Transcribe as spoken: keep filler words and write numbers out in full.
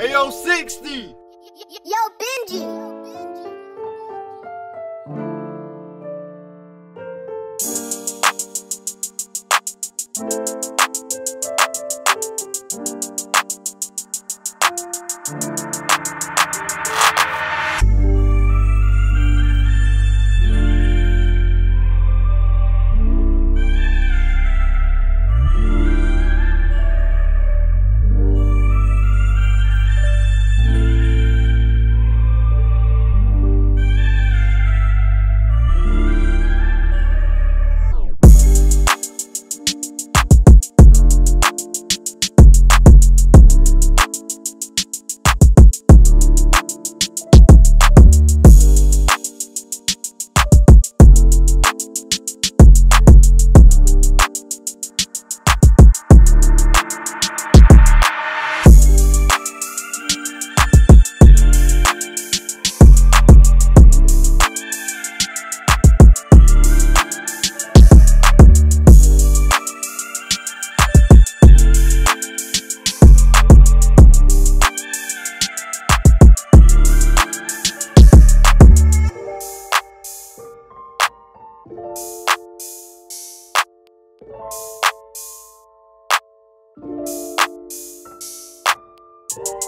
Hey yo, Sixty! Yo, Benji! You